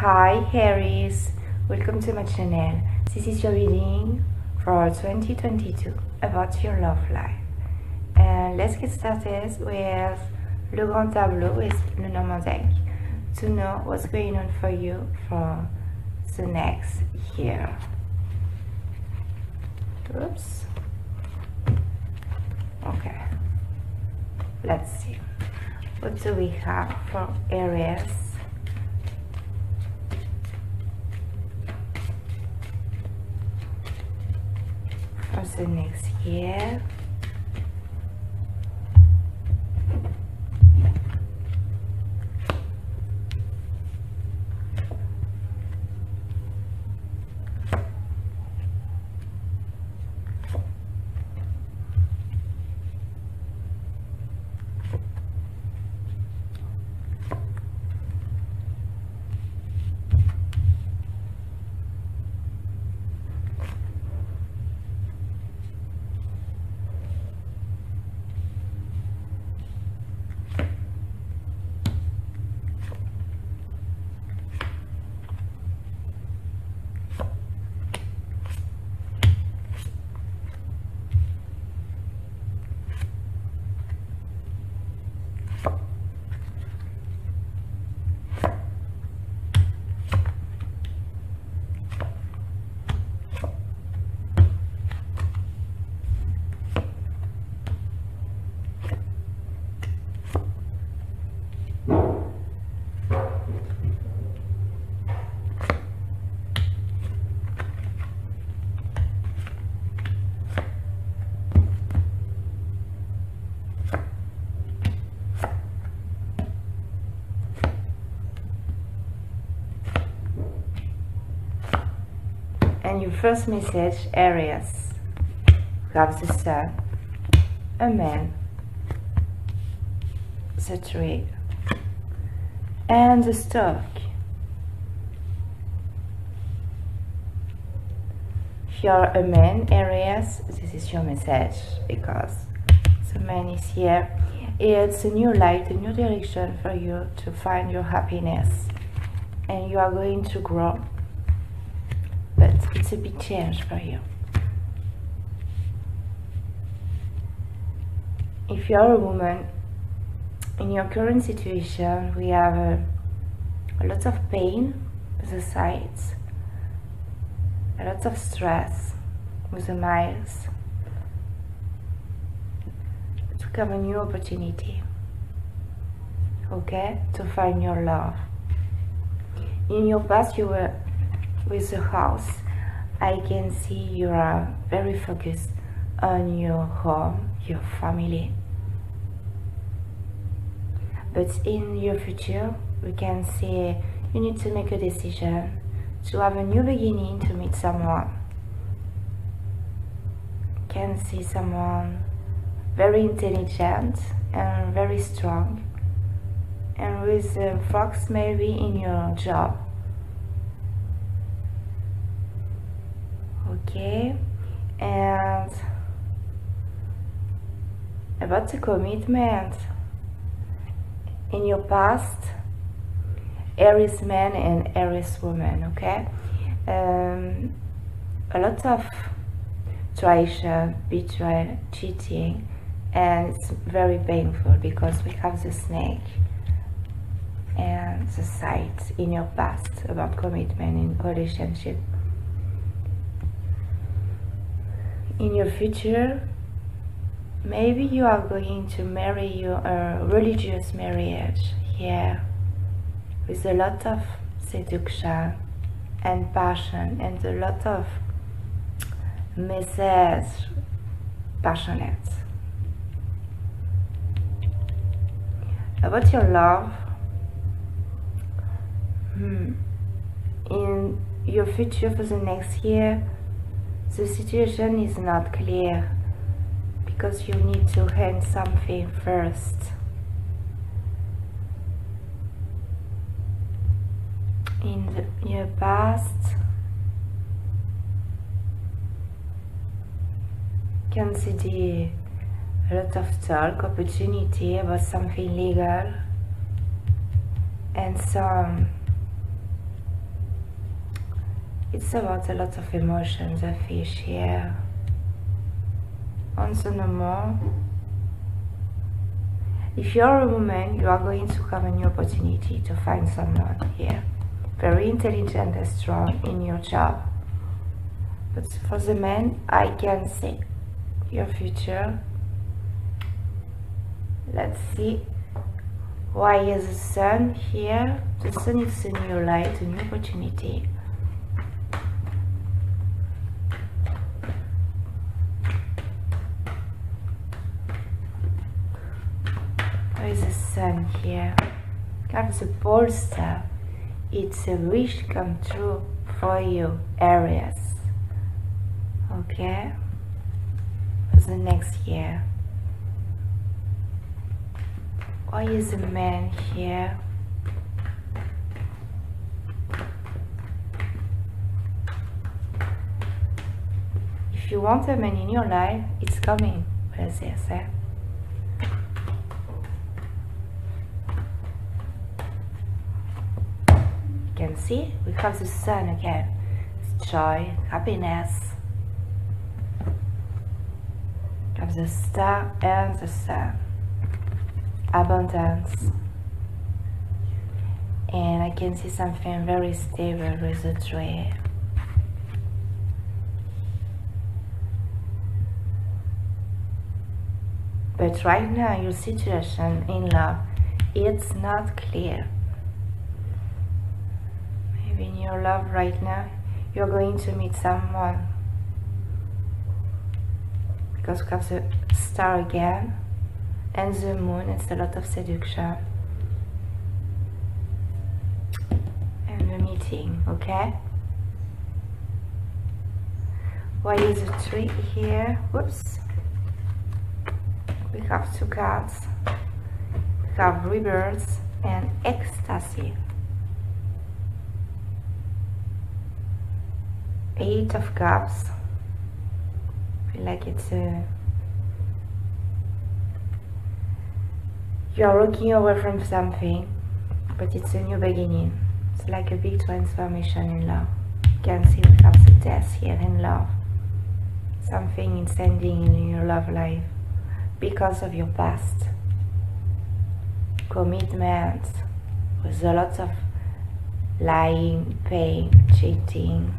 Hi Aries, welcome to my channel. This is your reading for 2022 about your love life. And let's get started with Le Grand Tableau with Lenormand to know what's going on for you for the next year. Oops. Okay. Let's see. What do we have for Aries? For the next year. Your first message, Aries, grab the Sun, a man, the tree, and the stalk. If you are a man, Aries, this is your message, because the man is here. It's a new light, a new direction for you to find your happiness, and you are going to grow. It's a big change for you. If you are a woman, in your current situation, we have a lot of pain with the sides, a lot of stress with the miles, to have a new opportunity, okay, to find your love. In your past, you were with the house. I can see you are very focused on your home, your family. But in your future, we can see you need to make a decision to have a new beginning, to meet someone. You can see someone very intelligent and very strong, and with a fox maybe in your job. Okay, and about the commitment, in your past, Aries man and Aries woman, okay, a lot of traition, betrayal, cheating, and it's very painful because we have the snake and the sight in your past about commitment in relationship. In your future, maybe you are going to marry a religious marriage here, with a lot of seduction and passion and a lot of messages, passionate. About your love, in your future for the next year, the situation is not clear, because you need to end something first. In your past, you can see a lot of talk, opportunity about something legal, and some It's about a lot of emotions, a fish here. On Sonomore, if you're a woman, you are going to have a new opportunity to find someone here, very intelligent and strong in your job. But for the men, I can see your future. Let's see. Why is the sun here? The sun is a new light, a new opportunity. Why is the sun here? Comes the pole star. It's a wish come true for you, Aries. Okay? For the next year. Why is a man here? If you want a man in your life, it's coming. You can see we have the sun again. It's joy, happiness. We have the star and the sun. Abundance, and I can see something very stable with the tree. But right now your situation in love, it's not clear. Maybe in your love right now you're going to meet someone, because we have the star again and the moon. It's a lot of seduction and a meeting, okay? Why is the tree here? Whoops! We have two cards. We have rebirth and ecstasy. 8 of cups. I feel like it's a you are walking away from something, but it's a new beginning. It's like a big transformation in love. You can see we have the death here in love. Something is ending in your love life because of your past. Commitments with a lot of lying, pain, cheating.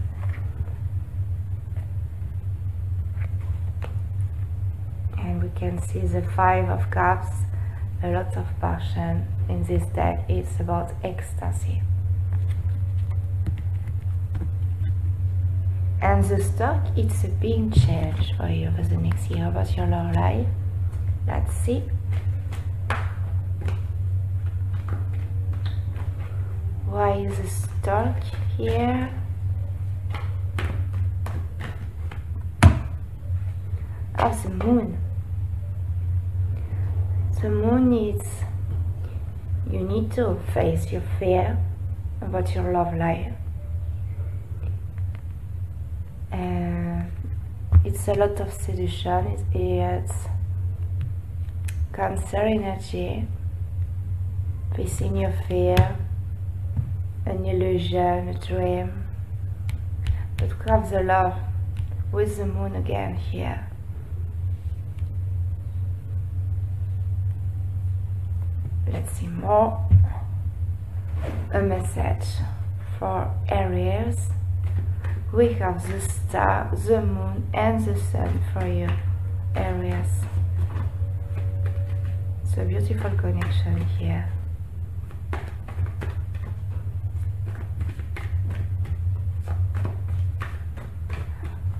And we can see the 5 of cups. A lot of passion in this deck. It's about ecstasy. And the stock, it's a big change for you for the next year about your love life. Let's see. Why is the stock here? Oh, the moon. The moon is, you need to face your fear about your love life. And it's a lot of seduction. It's Cancer energy, facing your fear, an illusion, a dream. But we have the love with the moon again here. Let's see more. A message for Aries. We have the star, the moon and the sun for you, Aries. It's a beautiful connection here.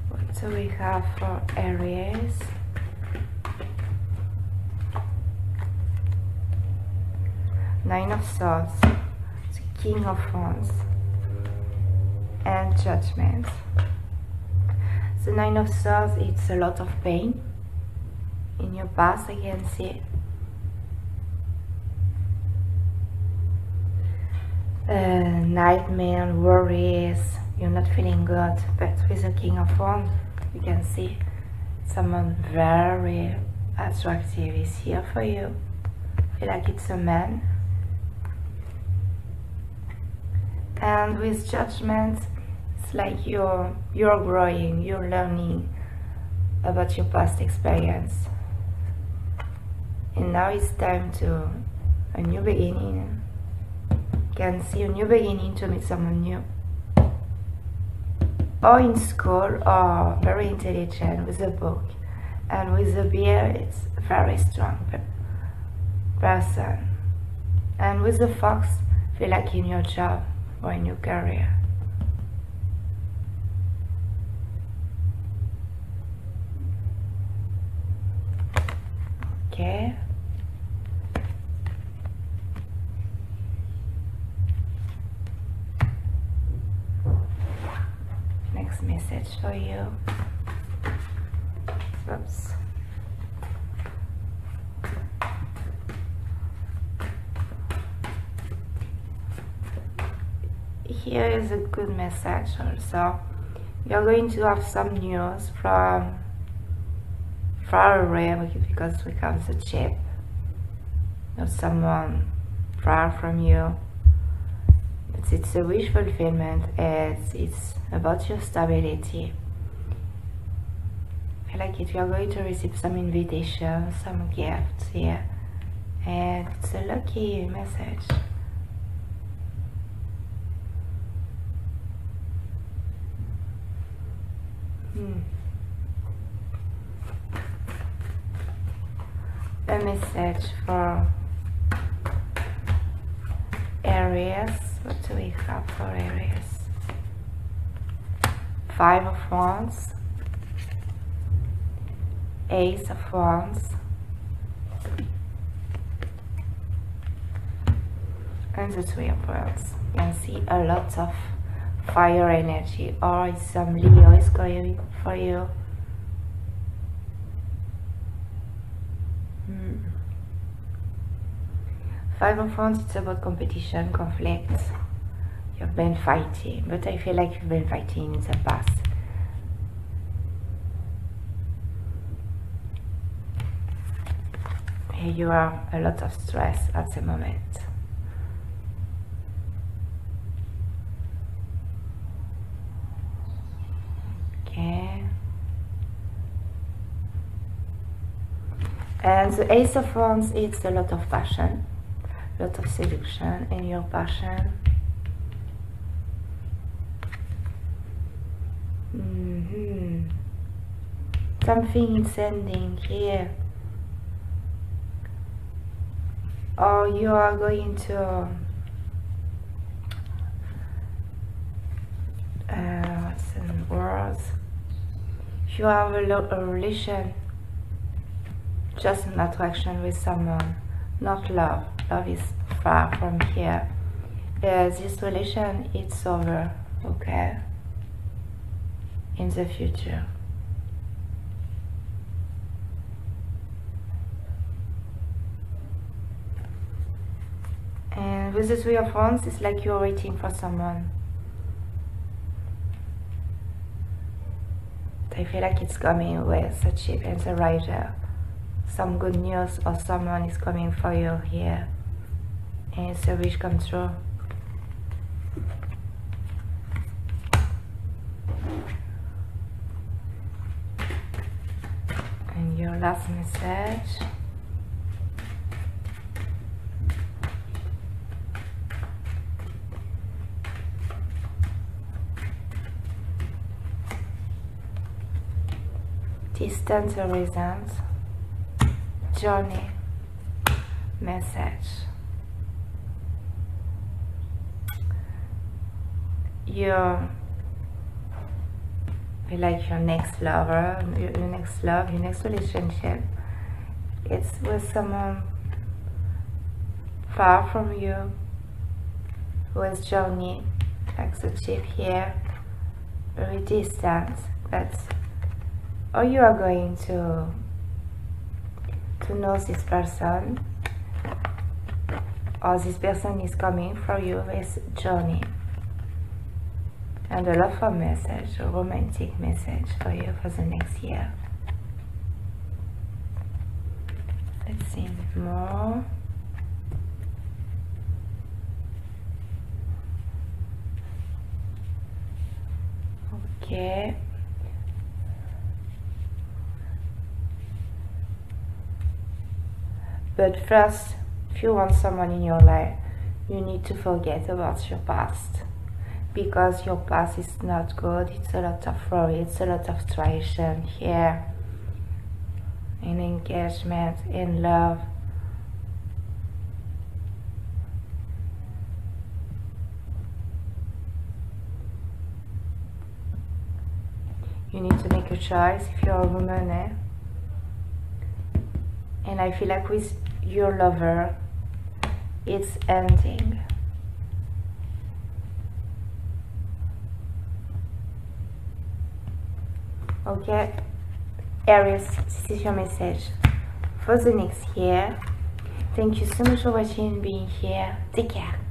What do we have for Aries? Nine of Swords, the King of Wands, and Judgment. The 9 of Swords, it's a lot of pain in your past, I can see. Nightmare, worries, you're not feeling good, but with the King of Wands, you can see someone very attractive is here for you. I feel like it's a man. And with Judgment, it's like you're growing, you're learning about your past experience, and now it's time to a new beginning. Can see a new beginning to meet someone new, or in school, or very intelligent with a book and with a beer. It's a very strong person, and with the fox, feel like in your job or in your career. Okay. Next message for you. Oops. Here is a good message also. You're going to have some news from far away, because it comes a chip of someone far from you. But it's a wish fulfillment, and it's about your stability. I feel like if you're going to receive some invitation, some gifts here, and it's a lucky message. A message for Aries. What do we have for Aries? Five of Wands, Ace of Wands, and the Three of Wands. You can see a lot of fire energy, or some Leo is going for you. Five of Wands, it's about competition, conflict. You've been fighting, but I feel like you've been fighting in the past. Here you are, a lot of stress at the moment. Okay. And the Ace of Wands, it's a lot of passion. Lot of seduction in your passion. Something is ending here, or you are going to what's in the world? You have a relation, just an attraction with someone, not love. Love is far from here. This relation, it's over, okay? In the future. And with the Three of Wands, it's like you're waiting for someone. I feel like it's coming with the ship and the rider. Some good news or someone is coming for you here. And it's a wish come true. And your last message. Distance reasons. Journey message. You feel like your next lover, your next love, your next relationship, it's with someone far from you, with journey, like the chip here, very distant. That's all you are going to know this person, or this person is coming for you with journey. And a love message, a romantic message for you for the next year. Let's see more. here. But first, if you want someone in your life, you need to forget about your past, because your past is not good. It's a lot of worry, it's a lot of traition here in engagement, in love. You need to make a choice if you're a woman, eh? And I feel like with your lover, it's ending. Okay, Aries, this is your message for the next year. Thank you so much for watching and being here. Take care.